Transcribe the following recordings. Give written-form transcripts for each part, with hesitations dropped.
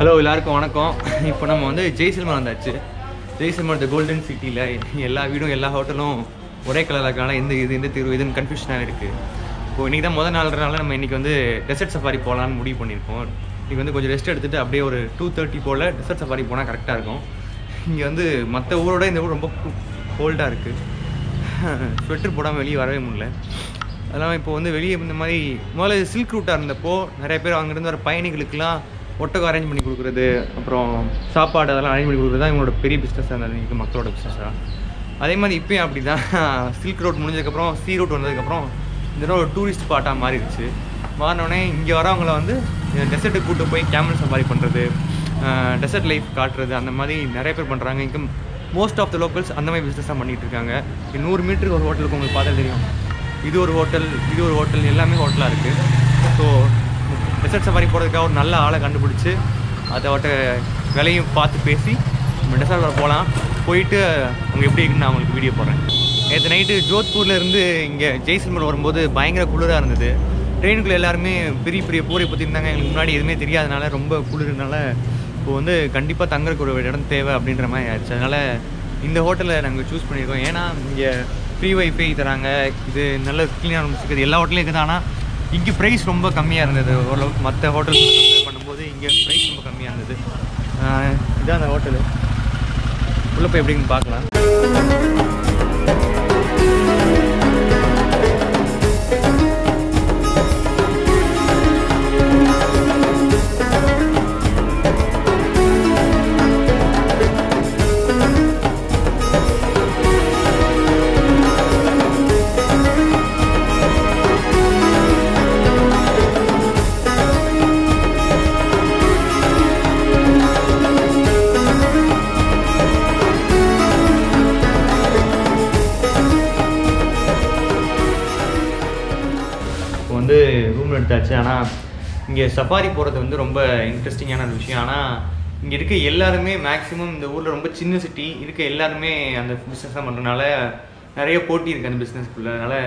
Hello எல்லாருக்கும் வணக்கம். இப்போ நம்ம வந்து ஜெய்சல்மர் வந்தாச்சு. ஜெய்சல்மர் இந்த கோல்டன் சிட்டியில் எல்லா வீடும் எல்லா ஹோட்டலும் ஒரே கலராக இருக்கனால இந்த தீர்வு இதுன்னு கன்ஃபியூஷனாக இருக்குது. இப்போ இன்றைக்கி தான் முதல் நாள்னால நம்ம இன்றைக்கி வந்து டெசர்ட் சஃபாரி போகலான்னு முடிவு பண்ணியிருக்கோம். இன்றைக்கி வந்து கொஞ்சம் ரெஸ்ட் எடுத்துகிட்டு அப்படியே ஒரு 2:30 போல் டெசர்ட் சஃபாரி போனால் கரெக்டாக இருக்கும். இங்கே வந்து மற்ற ஊரோட இந்த ஊர் ரொம்ப கோல்டாக இருக்குது. ஸ்வெட்டர் போடாமல் வெளியே வரவே முடியல. அதெல்லாம் இப்போ வந்து வெளியே இந்த மாதிரி முதல்ல சில்க் ரூட்டாக இருந்தப்போ நிறைய பேர் அங்கேருந்து வர பயணிகளுக்கெல்லாம் ஒட்டகம் அரேஞ்ச் பண்ணி கொடுக்குறது, அப்புறம் சாப்பாடு அதெல்லாம் அரேஞ்ச் பண்ணி கொடுக்குறது தான் இவங்களோட பெரிய பிஸ்னஸாக இருந்தது இன்றைக்கி மக்களோட பிஸ்னஸாக. அதே மாதிரி இப்போயும் அப்படி தான். சில்க் ரோட் முடிஞ்சதுக்கப்புறம் சீ ரோட் வந்ததுக்கப்புறம் இந்த ஒரு டூரிஸ்ட் ஸ்பாட்டாக மாறிடுச்சு. மாறினோடனே இங்கே வரவங்கள வந்து டெசர்ட்டு கூட்டு போய் கேமல் சஃபாரி பண்ணுறது, டெசர்ட் லைஃப் காட்டுறது, அந்த மாதிரி நிறைய பேர் பண்ணுறாங்க. இங்கே மோஸ்ட் ஆஃப் த லோக்கல்ஸ் அந்த மாதிரி பிஸ்னஸ் தான் பண்ணிகிட்டு இருக்காங்க. 100 மீட்டருக்கு ஒரு ஹோட்டலுக்கு உங்களுக்கு பார்த்தா தெரியும், இது ஒரு ஹோட்டல் எல்லாமே ஹோட்டலாக இருக்குது. ஸோ டெசர்ட் சஃபாரி போகிறதுக்காக ஒரு நல்ல ஆளை கண்டுபிடிச்சி அதோட விலையும் பார்த்து பேசி நம்ம டெசர்ட் சஃபாரி போகலாம். போயிட்டு அவங்க எப்படி இருக்குன்னு நான் உங்களுக்கு வீடியோ போடுறேன். நேற்று நைட்டு ஜோத்பூர்லேருந்து இங்கே ஜெய்சல்மர் வரும்போது பயங்கர குளிராக இருந்தது. ட்ரெயினுக்குள்ளே எல்லாருமே பெரிய பெரிய போரை பற்றி இருந்தாங்க. எங்களுக்கு முன்னாடி எதுவுமே தெரியாதனால ரொம்ப குளிர்னால இப்போ வந்து கண்டிப்பாக தங்குறதுக்கு ஒரு இடம் தேவை அப்படின்ற மாதிரி ஆயிடுச்சு. அதனால் இந்த ஹோட்டலில் நாங்கள் சூஸ் பண்ணியிருக்கோம். ஏன்னா இங்கே ஃப்ரீ வைஃபை தராங்க, இது நல்ல க்ளீனாக இருக்குது, எல்லா ஹோட்டலையும் இருக்குது. ஆனால் இங்கே ப்ரைஸ் ரொம்ப கம்மியாக இருந்தது. ஓரளவுக்கு மற்ற ஹோட்டல் கம்பேர் பண்ணும்போது இங்கே ப்ரைஸ் ரொம்ப கம்மியாக இருந்தது. இதான் அந்த ஹோட்டலு. உள்ளே போய் எப்படின்னு பார்க்கலாம். வந்து ரூம் எடுத்தாச்சு. ஆனால் இங்கே சஃபாரி போகிறது வந்து ரொம்ப இன்ட்ரெஸ்டிங்கான ஒரு விஷயம். ஆனால் இங்கே இருக்க எல்லாருமே மேக்ஸிமம் இந்த ஊரில் ரொம்ப சின்ன சிட்டி இருக்க எல்லாருமே அந்த பிஸ்னஸ் தான் பண்ணுறதுனால நிறைய போட்டி இருக்குது அந்த பிஸ்னஸ்க்குள்ளே. அதனால்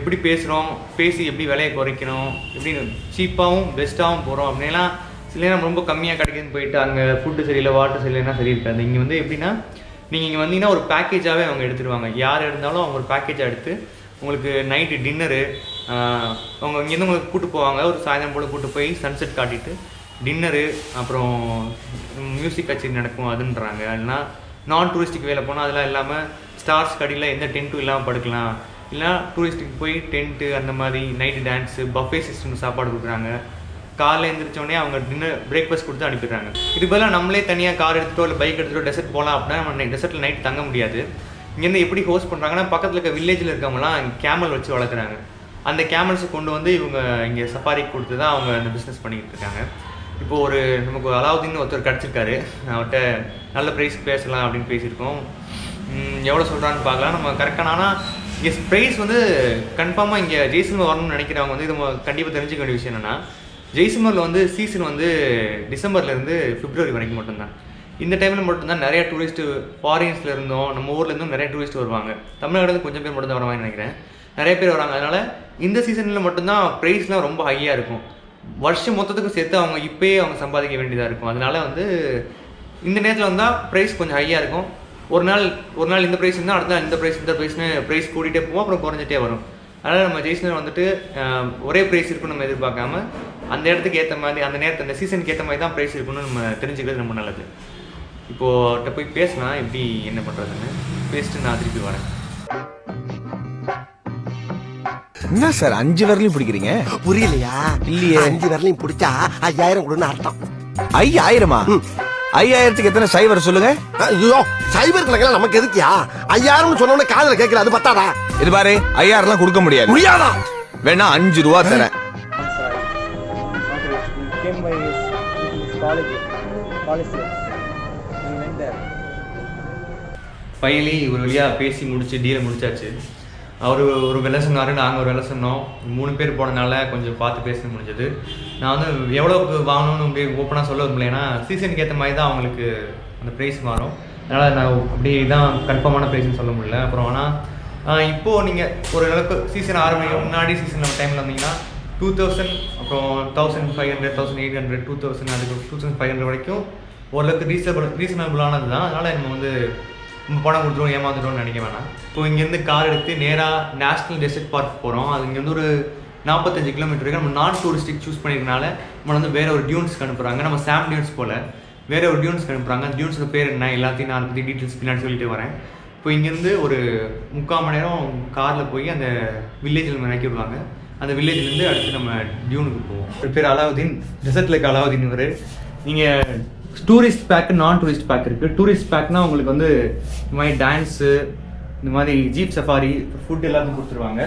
எப்படி பேசுகிறோம், பேசி எப்படி விலையை குறைக்கணும், எப்படி சீப்பாகவும் பெஸ்ட்டாகவும் போகிறோம் அப்படின்லாம் சில நேரம் ரொம்ப கம்மியாக கிடைக்குதுன்னு போயிட்டு அங்கே ஃபுட்டு சரியில்லை, வாட்டர் சரியில்லைன்னா சரி இருக்காது. இங்கே வந்து எப்படின்னா நீங்கள் இங்கே வந்தீங்கன்னா ஒரு பேக்கேஜாகவே அவங்க எடுத்துருவாங்க. யார் இருந்தாலும் அவங்க ஒரு பேக்கேஜாக எடுத்து உங்களுக்கு நைட்டு டின்னரு அவங்க இங்கேருந்து உங்களுக்கு கூப்பிட்டு போவாங்க. ஒரு சாயந்தரம் போல் கூப்பிட்டு போய் சன்செட் காட்டிட்டு டின்னரு, அப்புறம் மியூசிக் கச்சேரி நடக்கும் அதுன்றாங்க. இல்லைனா நான் டூரிஸ்ட்டுக்கு வேலை போனால் அதெல்லாம் இல்லாமல் ஸ்டார்ஸ் கடையில் எந்த டென்ட்டும் இல்லாமல் படுக்கலாம். இல்லைனா டூரிஸ்ட்டுக்கு போய் டென்ட்டு அந்த மாதிரி நைட்டு டான்ஸு பஃபே சிஸ்டம் சாப்பாடு கொடுக்குறாங்க. காரில் எழுந்திரிச்சோடனே அவங்க டின்னர் பிரேக்ஃபாஸ்ட் கொடுத்து அனுப்பிடுறாங்க. இது பதிலாக நம்மளே தனியாக கார் எடுத்துகிட்டோ இல்லை பைக் எடுத்துகிட்டோ டெசர்ட் போகலாம் அப்படின்னா நம்ம டெசர்ட்டில் நைட் தங்க முடியாது. இங்கேருந்து எப்படி ஹோஸ்ட் பண்ணுறாங்கன்னா பக்கத்தில் இருக்க வில்லேஜில் இருக்கவங்களாம் கேமல் வச்சு வளர்க்குறாங்க. அந்த கேமல்ஸை கொண்டு வந்து இவங்க இங்கே சஃபாரிக்கு கொடுத்து தான் அவங்க அந்த பிஸ்னஸ் பண்ணிக்கிட்டு இருக்காங்க. இப்போது ஒரு நமக்கு அலாவுதீன் ஒருத்தர் கிடச்சிருக்காரு. அவர்கிட்ட நல்ல ப்ரைஸ் பேசலாம் அப்படின்னு பேசியிருக்கோம். எவ்வளோ சொல்கிறான்னு பார்க்கலாம். நம்ம கரெக்டானா இங்கே ப்ரைஸ் வந்து கன்ஃபார்மாக இங்கே ஜெய்சல்மர் வரணும்னு நினைக்கிறவங்க வந்து இது கண்டிப்பாக தெரிஞ்சுக்க வேண்டிய விஷயம் என்னென்னா, ஜெய்சல்மரில் வந்து சீசன் வந்து டிசம்பர்லேருந்து பிப்ரவரி வரைக்கும் மட்டும்தான். இந்த டைமில் மட்டும்தான் நிறையா டூரிஸ்ட்டு ஃபாரின்ஸில் இருந்தோம் நம்ம ஊர்லேருந்தும் நிறைய டூரிஸ்ட்டு வருவாங்க. தமிழ்நாடுலேருந்து கொஞ்சம் பேர் மட்டும்தான் வருவாங்கன்னு நினைக்கிறேன். நிறைய பேர் வராங்க. அதனால் இந்த சீசனில் மட்டும்தான் ப்ரைஸ்லாம் ரொம்ப ஹையாக இருக்கும். வருஷம் மொத்தத்துக்கு சேர்த்து அவங்க இப்போயே அவங்க சம்பாதிக்க வேண்டியதாக இருக்கும். அதனால் வந்து இந்த நேரத்தில் வந்தால் ப்ரைஸ் கொஞ்சம் ஹையாக இருக்கும். ஒரு நாள் இந்த ப்ரைஸ் இருந்தால் அடுத்த நாள் இந்த ப்ரைஸ்னு ப்ரைஸ் கூட்டிகிட்டே போவோம், அப்புறம் குறைஞ்சிட்டே வரும். அதனால் நம்ம ஜெய்சல்மர் வந்துட்டு ஒரே ப்ரைஸ் இருக்குன்னு நம்ம எதிர்பார்க்காம அந்த இடத்துக்கு ஏற்ற மாதிரி அந்த நேரத்தை அந்த சீசனுக்கு ஏற்ற மாதிரி தான் ப்ரைஸ் இருக்குன்னு நம்ம தெரிஞ்சுக்கிறது ரொம்ப நல்லது. இப்போது அவர்கிட்ட போய் பேசலாம் எப்படி என்ன பண்ணுறதுன்னு. பேசிட்டு நான் திருப்பி வரேன். என்ன சார் 5 விரலையும் பிடிக்கிறீங்க? புரியலையா? இல்லையே. 5 விரலையும் பிடிச்சா 5000 கொடுன்னு அர்த்தம். 5000மா? 5000த்துக்கு எத்தனை சைவர் சொல்லுங்க? ஐயோ சைவர் கணக்கெல்லாம் நமக்கு எதுக்கியா? 5000ன்னு சொன்னோட காதுல கேட்கல, அது பத்தாதா? இது பாரு 5000லாம் கொடுக்க முடியாது. முடியாதா? வேணா 5 ரூபா தரேன். ஃபைனலி ஒரு வழியா பேசி முடிச்சு டீலை முடிச்சாச்சு. அவர் ஒரு விலை சொன்னார், நாங்கள் ஒரு விலை சொன்னோம். 3 பேர் போனதுனால கொஞ்சம் பார்த்து பேச முடிஞ்சது. நான் வந்து எவ்வளோக்கு வாங்கணும்னு அப்படியே ஓப்பனாக சொல்ல விரும்பல. ஏன்னா சீசனுக்கு ஏற்ற மாதிரி தான் அவங்களுக்கு அந்த ப்ரைஸ் மாறும். அதனால் நான் அப்படி தான் கன்ஃபார்மான ப்ரைஸ்ன்னு சொல்ல முடியல. அப்புறம் ஆனால் இப்போது நீங்கள் ஒரு அளவுக்கு சீசன் ஆரம்பிக்க முன்னாடி சீசன் டைமில் வந்தீங்கன்னா 2000 அப்புறம் 1500 1800 2000 அதுக்கு 2500 வரைக்கும் ஓரளவுக்கு ரீசனபிளானது தான். அதனால் நம்ம வந்து நம்ம பணம் கொடுத்துருவோம் ஏமாந்துட்டோம்னு நினைக்க வேணாம். ஸோ இங்கேருந்து கார் எடுத்து நேராக நேஷ்னல் டெசர்ட் பார்க் போகிறோம். அது இங்கேருந்து ஒரு 45 கிலோமீட்டருக்கு. நம்ம நான் டூரிஸ்டிக் சூஸ் பண்ணியிருக்கனால நம்மளை வந்து வேறு ஒரு டியூன்ஸ்க்கு அனுப்புகிறாங்க. நம்ம சாம் டியூன்ஸ் போல் வேறு ஒரு டியூன்ஸ்க்கு அனுப்புகிறாங்க. டியூன்ஸோட பேர் என்ன எல்லாத்தையும் நான் பற்றி டீட்டெயில்ஸ் பின்னாடி சொல்லிட்டு வரேன். இப்போ இங்கேருந்து ஒரு 3/4 மணி நேரம் காரில் போய் அந்த வில்லேஜில் நம்ம இறக்கி விடுவாங்க. அந்த வில்லேஜ்லேருந்து அடுத்து நம்ம டியூனுக்கு போவோம். ஒரு பேர் அலாவுதீன், ரிசர்ட்டில் இருக்க அலாவுதீன். ஒரு நீங்கள் டூரிஸ்ட் பேக்கு நான் டூரிஸ்ட் பேக் இருக்குது. டூரிஸ்ட் பேக்னால் உங்களுக்கு வந்து இந்த மாதிரி டான்ஸு, இந்த மாதிரி ஜீப் சஃபாரி, ஃபுட் எல்லாத்தையும் கொடுத்துருவாங்க.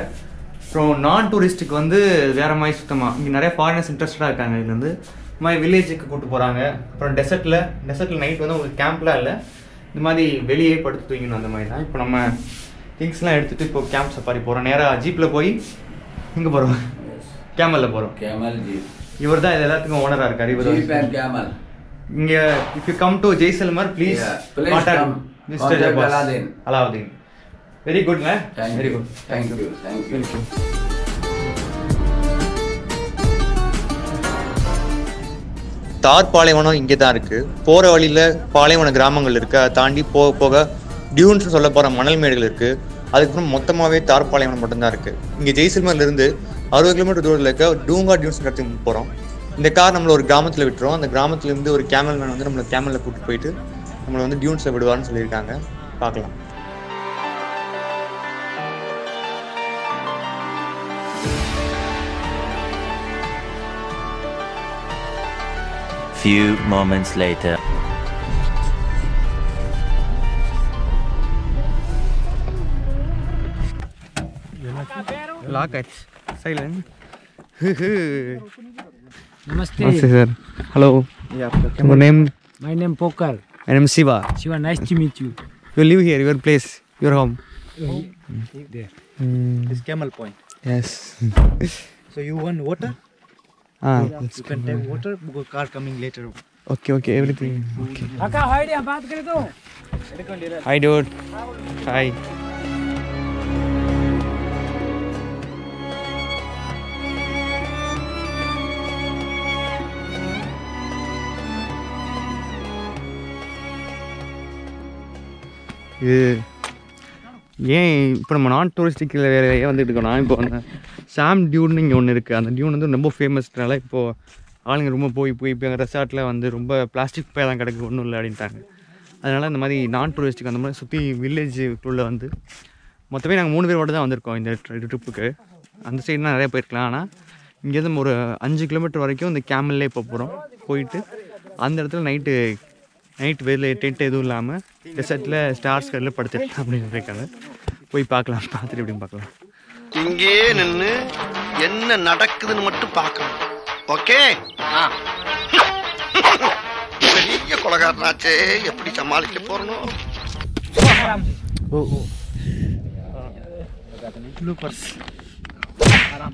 அப்புறம் நான் டூரிஸ்ட்டுக்கு வந்து வேறு மாதிரி சுத்தமாக இங்கே நிறைய ஃபாரினர்ஸ் இன்ட்ரெஸ்டாக இருக்காங்க. இங்கே வந்து இந்த மாதிரி வில்லேஜுக்கு கூப்பிட்டு போகிறாங்க. அப்புறம் டெசர்ட்டில் நைட் வந்து உங்களுக்கு கேம்ப்லாம் இல்லை, இந்த மாதிரி வெளியே படுத்து தூங்கணும் அந்த மாதிரி தான். இப்போ நம்ம திங்ஸ்லாம் எடுத்துகிட்டு இப்போ கேம்ப் சஃபாரி போகிறோம். நேராக ஜீப்பில் போய் இங்கே போகிறோம், கேமலில் போகிறோம். கேமல் ஜீப் இவர் தான் இது எல்லாத்துக்கும் ஓனராக இருக்கார். இவர் கேமல். இங்கே if you come to Jaisalmer please contact mister Alauddin. Very good man. Very good. Thank you. தார் பாலைவனம் இங்கே தான் இருக்குது. போகிற வழியில் பாலைவன கிராமங்கள் இருக்குது. அதை தாண்டி போக போக டியூன்ஸ் சொல்ல போகிற மணல் மேடுகள் இருக்குது. அதுக்கப்புறம் மொத்தமாகவே தார் பாலைவனம் மட்டும்தான் இருக்குது. இங்கே ஜெய்சல்மர்லேருந்து 60 கிலோமீட்டர் தூரத்தில் இருக்க டூங்கா டியூன்ஸ் இடத்துக்கு போகிறோம். இந்த கார் நம்மளை ஒரு கிராமத்தில் விட்டுரும். அந்த கிராமத்துலேருந்து ஒரு கேமல் மேன் வந்து நம்மளை கேமலில் கூப்பிட்டு போயிட்டு நம்மளை வந்து டியூன்ஸில் விடுவார்னு சொல்லியிருக்காங்க. பார்க்கலாம். Few moments later. Lock it. Silent. Namaste. Namaste sir. Hello. Yeah. Your name? My name Pokar. My name Shiva. Shiva, nice to meet you. You live here, your place, your home. There. This Camel Point. Yes. So you want water? You can take water because car coming later. Okay, everything. Okay. Akka, hi, dear. बात करे तो. Hi, dude. Hi. ஏன் இப்போ நம்ம நான் டூரிஸ்டிக்கில் வேறு ஏன் வந்துட்டு இருக்கோம்னா, இப்போ அந்த சாம் டியூன்னு இங்கே ஒன்று இருக்குது. அந்த டியூன் வந்து ரொம்ப ஃபேமஸ்னால இப்போது ஆளுங்க ரொம்ப போய் எங்கள் ரெசார்ட்டில் வந்து ரொம்ப பிளாஸ்டிக் பையெல்லாம் கிடக்கு, ஒன்றும் இல்லை அப்படின்ட்டாங்க. அதனால் இந்த மாதிரி நான் டூரிஸ்டிக் அந்த மாதிரி சுற்றி வில்லேஜ் டூரில் வந்து மொத்தமே நாங்கள் 3 பேர் மட்டும் தான் வந்திருக்கோம் இந்த ட்ரிப்புக்கு. அந்த சைடுலாம் நிறையா போயிருக்கலாம், ஆனால் இங்கேருந்து ஒரு 5 கிலோமீட்டர் வரைக்கும் இந்த கேமல்லே இப்போ போகிறோம். போயிட்டு அந்த இடத்துல நைட்டு வெளில டென்ட் எதுவும் இல்லாமல் டெசர்ட்டில் ஸ்டார்ஸ் கடையில் படுத்துக்கலாம் அப்படின்னு இருக்காங்க. போய் பார்க்கலாம், பார்த்துட்டு எப்படின்னு பார்க்கலாம். இங்கே நின்று என்ன நடக்குதுன்னு மட்டும் பார்க்கணும். ஓகே, பெரிய கொலகாரனாச்சே, எப்படி சமாளிக்க போறணும். ரொம்ப கஷ்டப்பட்டு போற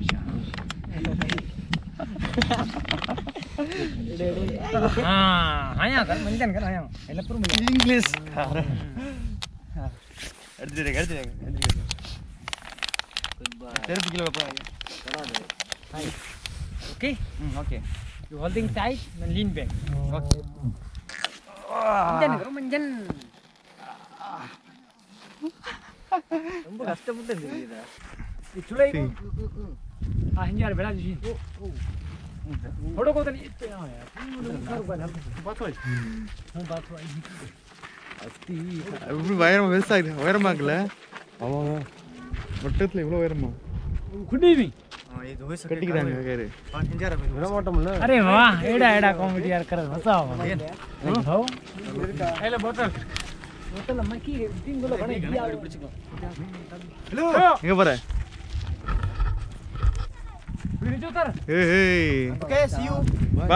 Hey. Okay, see you.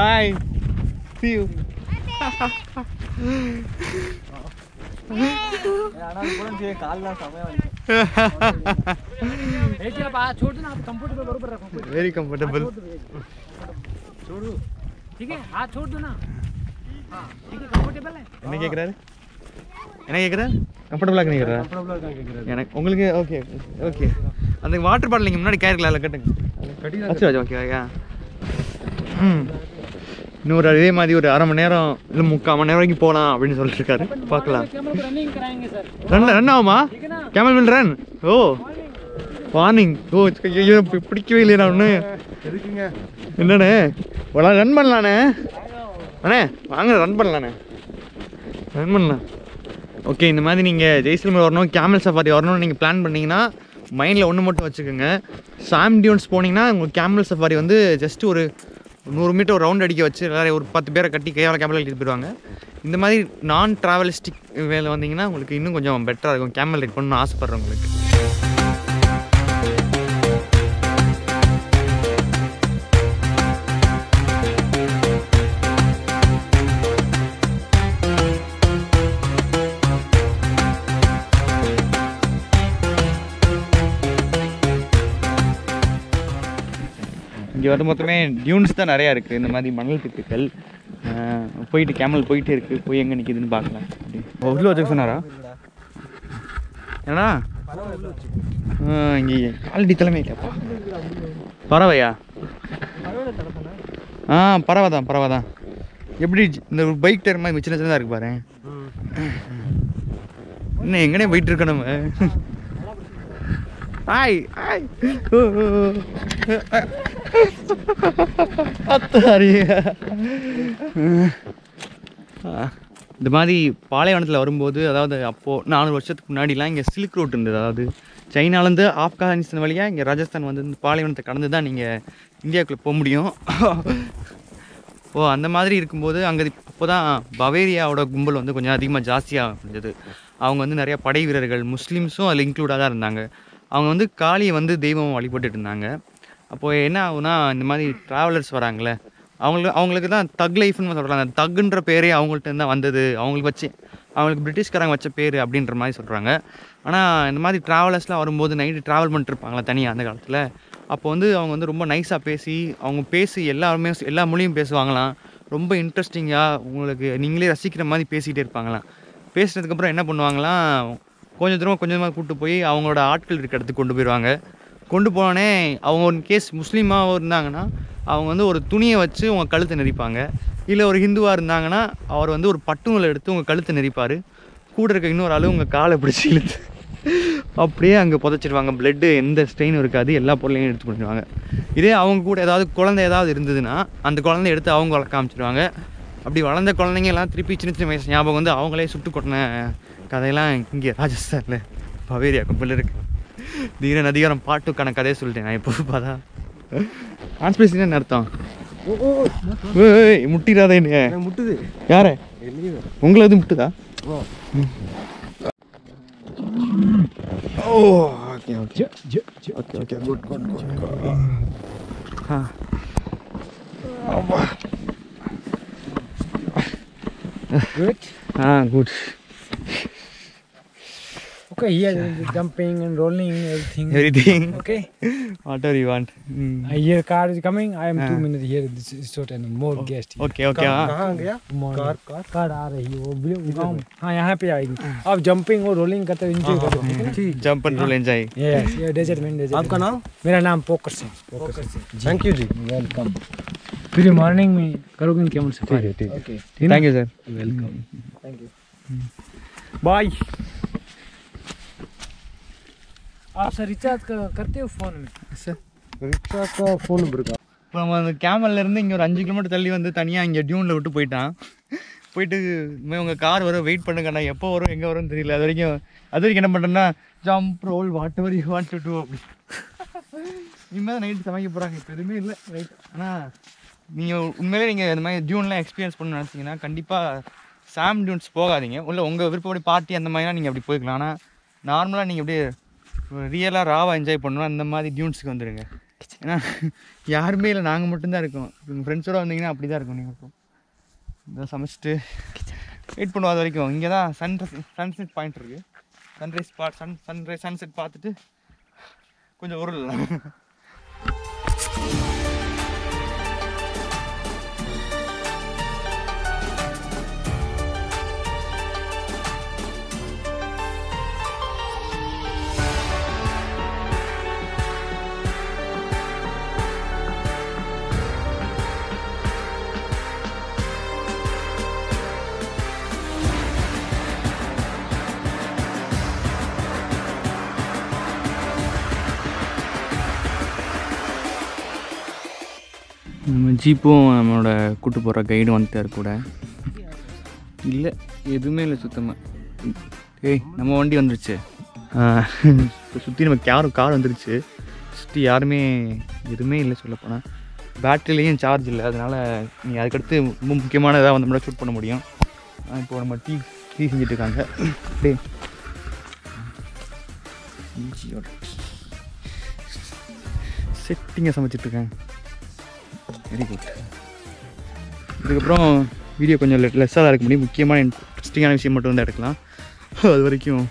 Bye. See you. Very comfortable. ठीक है, हाथ छोड़ दो ना. ठीक है, comfortable है. என்ன கேக்குற? கம்ஃபர்ட்டபிளா கேக்குற? கம்ஃபர்ட்டபிளா தான் கேக்குறேன் எனக்கு. உங்களுக்கு ஓகே ஓகே. அந்த வாட்டர் பாட்டில் இங்க முன்னாடி கேர்க்கல அத கட்டுங்க. கட்டிடா. அச்சா ஓகே ஓகே. இன்னொரு அதே மாதிரி ஒரு அரை மணி நேரம் இல்லை முக்கால் மணி நேரம் வரைக்கும் போகலாம் அப்படின்னு சொல்லிட்டு இருக்காரு. பார்க்கலாம். ரன் ஆகுமா? Camel will run. O warning. ஓ பிடிக்கவே இல்லையா ஒன்று எதுக்குங்க என்னண்ணே? ரன் பண்ணலாண்ணே அண்ணே வாங்க. ரன் பண்ணலாம். ஓகே இந்த மாதிரி நீங்கள் ஜெய்சல்மர் வரணும், கேமல் சஃபாரி வரணும்னு நீங்கள் பிளான் பண்ணிங்கன்னா மைண்டில் ஒன்று மட்டும் வச்சுக்கோங்க. சாம் டியூன்ஸ் போனீங்கன்னா உங்களுக்கு கேமல் சஃபாரி வந்து ஜஸ்ட்டு ஒரு 100 மீட்டர் ஒரு ரவுண்ட் அடிக்க வச்சு எல்லோரும் ஒரு 10 பேரை கட்டி கையால் கேமல் ரைட் போயிடுவாங்க. இந்த மாதிரி நான் ட்ராவலிஸ்டிக் வேலை வந்தீங்கன்னா உங்களுக்கு இன்னும் கொஞ்சம் பெட்டராக இருக்கும். கேமல் ரைட் பண்ணணும்னு ஆசைப்பட்றேன் உங்களுக்கு. இங்கே வந்து மொத்தமே டியூன்ஸ் தான் நிறையா இருக்குது. இந்த மாதிரி மணல் திட்டுக்கள் போயிட்டு கேமல் போயிட்டே இருக்குது. போய் எங்கே நிற்கிதுன்னு பார்க்கலாம். உள்ளே வச்சுக்க சொன்னாரா? ஏன்னா இங்கே காலடி தலைமை கேட்பா. பறவையா? ஆ பறவை தான். எப்படி இந்த ஒரு பைக் டயர் மாதிரி மிச்சின தான் இருக்குது பாரு. இன்னும் எங்கனே போயிட்டு இருக்க நம்ம. ஆய் ஆய் ஓ இந்த மாதிரி பாலைவனத்தில் வரும்போது, அதாவது அப்போது 400 வருஷத்துக்கு முன்னாடிலாம் இங்கே சில்க் ரோட் இருந்தது. அதாவது சைனாலேருந்து ஆப்கானிஸ்தான் வழியாக இங்கே ராஜஸ்தான் வந்து இந்த பாலைவனத்தை கடந்து தான் நீங்கள் இந்தியாவுக்குள்ளே போக முடியும். ஓ அந்த மாதிரி இருக்கும்போது அங்கே அப்போ தான் பவேரியாவோட கும்பல் வந்து கொஞ்சம் அதிகமாக ஜாஸ்தியாக இருந்தது. அவங்க வந்து நிறையா படை வீரர்கள் முஸ்லீம்ஸும் அதில் இன்க்ளூடாக தான் இருந்தாங்க. அவங்க வந்து காளியை வந்து தெய்வம் வழிபட்டுட்டு இருந்தாங்க. அப்போது என்ன ஆகுனா இந்த மாதிரி ட்ராவலர்ஸ் வராங்களே அவங்களுக்கு தான் தக் லைஃப்னு சொல்கிறாங்க. அந்த தக்குன்ற பேரே அவங்கள்ட்ட தான் வந்தது. அவங்களுக்கு பிரிட்டிஷ்காரங்க வச்ச பேர் அப்படின்ற மாதிரி சொல்கிறாங்க. ஆனால் இந்த மாதிரி ட்ராவலர்ஸ்லாம் வரும்போது நைட்டு ட்ராவல் பண்ணிட்டுருப்பாங்களே தனியாக அந்த காலத்தில். அப்போ வந்து அவங்க வந்து ரொம்ப நைஸாக பேசி எல்லா மொழியும் பேசுவாங்களாம். ரொம்ப இன்ட்ரெஸ்டிங்காக உங்களுக்கு நீங்களே ரசிக்கிற மாதிரி பேசிகிட்டே இருப்பாங்களாம். பேசுனதுக்கப்புறம் என்ன பண்ணுவாங்களாம், கொஞ்சமாக கூப்பிட்டு போய் அவங்களோட ஆட்கள் இருக்கிற இடத்துக்கு கொண்டு போயிடுவாங்க. கொண்டு போனோடனே அவங்க ஒரு கேஸ் முஸ்லீமாகவும் இருந்தாங்கன்னா அவங்க வந்து ஒரு துணியை வச்சு உங்கள் கழுத்தை நெரிப்பாங்க. இல்லை ஒரு ஹிந்துவாக இருந்தாங்கன்னா அவர் வந்து ஒரு பட்டுநூலை எடுத்து உங்கள் கழுத்தை நெரிப்பார். கூட இருக்க இன்னொரு ஆள் உங்கள் காலை பிடிச்சி இழுத்து அப்படியே அங்கே புதைச்சிடுவாங்க. பிளட்டு எந்த ஸ்ட்ரெயினும் இருக்காது, எல்லா பொருளையும் எடுத்து பண்ணிடுவாங்க. இதே அவங்க கூட ஏதாவது குழந்தை இருந்ததுன்னா அந்த குழந்தை எடுத்து அவங்க வளர்க்க ஆரம்பிச்சிடுவாங்க. அப்படி வளர்ந்த குழந்தைங்க எல்லாம் திருப்பி சின்ன வயசு ஞாபகம் வந்து அவங்களே சுட்டு கொட்டின கதையெல்லாம் இங்கே ராஜஸ்தானில் பவேரியா கும்பல் இருக்குது. தீரன் அதிகாரம் பாட்டுக்கான கதையை சொல்லிட்டேன் நான். எப்போ பார்த்தா ஆன்ஸ்பேசின்னு என்ன அர்த்தம்? முட்டிடாதே முட்டுது. யாரே உங்களை எதுவும் முட்டுதா? ஓ okay okay okay okay good good good. Ah good ah good. Okay, here jumping and rolling everything. Okay, whatever you want. I hear car is coming. I am 2 minutes here. This is short and more guest. Okay. कहाँ गया? car आ रही है वो गाँव में. हाँ यहाँ पे आएगी. आप jumping और rolling करते हो enjoy करो. ठीक. Jump and roll enjoy. Yes, ये desert. आपका नाम? मेरा नाम पोकर सिंह. Thank you जी. Welcome. फिर morning में करोगे क्या मुझसे? ठीक. Thank you sir. Welcome. Thank you. Bye. आप सर रिचार्ज करते हो फोन में? सर रिचार्ज का फोन नंबर का இப்போ நம்ம அந்த கேமல்லேருந்து இங்கே ஒரு 5 கிலோமீட்டர் தள்ளி வந்து தனியாக இங்கே டியூனில் விட்டு போயிட்டு இதுமாதிரி உங்கள் கார் வரும் வெயிட் பண்ணுங்கண்ணா, எப்போ வரும் எங்கே வரும்னு தெரியல. அது வரைக்கும் என்ன பண்ணுறேன்னா jump roll whatever you want to do அப்படி. இனிமேல் தான் நைட்டு சமைக்க போகிறாங்க, இப்போ எதுவுமே இல்லை ரைட். ஆனால் நீங்கள் உண்மையிலே நீங்கள் இந்த மாதிரி டியூன்லாம் எக்ஸ்பீரியன்ஸ் பண்ணணும்னு நினச்சிங்கன்னா கண்டிப்பாக சாம் டியூன்ஸ் போகாதீங்க. இல்லை உங்கள் விருப்பப்படி பார்ட்டி அந்த மாதிரினா நீங்கள் அப்படி போய்க்கலாம். ஆனால் நார்மலாக நீங்கள் அப்படியே ரியலாக ராவாக என்ஜாய் பண்ணணும் அந்த மாதிரி டியூன்ஸுக்கு வந்துடுங்க. ஏன்னா யாருமே இல்லை, நாங்கள் மட்டும்தான் இருக்கோம். எங்கள் ஃப்ரெண்ட்ஸோடு வந்தீங்கன்னா அப்படி தான் இருக்கும். நீங்கள் இருக்கும் இதான் சமைச்சிட்டு வெயிட் பண்ணுவோம். அது வரைக்கும் இங்கே தான் சன்செட் பாயிண்ட் இருக்குது. சன்ரைஸ் சன்செட் பார்த்துட்டு கொஞ்சம் உருளலாம். நம்ம ஜீப்பும் நம்மளோட கூட்டு போகிற கைடும் வந்துட்டார் கூட. இல்லை எதுவுமே இல்லை சுத்தமாக. ஏய் நம்ம வண்டி வந்துருச்சு, இப்போ சுற்றி நம்ம யாரும் கார் வந்துருச்சு, சுற்றி யாருமே எதுவுமே இல்லை. சொல்லப்போனால் பேட்டரிலையும் சார்ஜ் இல்லை, அதனால் நீ அதுக்கடுத்து ரொம்ப முக்கியமான இதாக வந்து நம்மளால் ஷூட் பண்ண முடியும். இப்போ நம்ம டீ செஞ்சுட்டு இருக்காங்க. டே செட்டிங்காக சமைச்சிட்ருக்கேன். Very good. இதுக்கப்புறம் வீடியோ கொஞ்சம் லெஸ்ஸாக தான் இருக்க முடியும், முக்கியமான இன்ட்ரெஸ்டிங்கான விஷயம் மட்டும் வந்து எடுக்கலாம். அது வரைக்கும்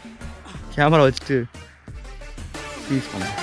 கேமரா வச்சுட்டு ப்ளீஸ் பண்ணலாம்.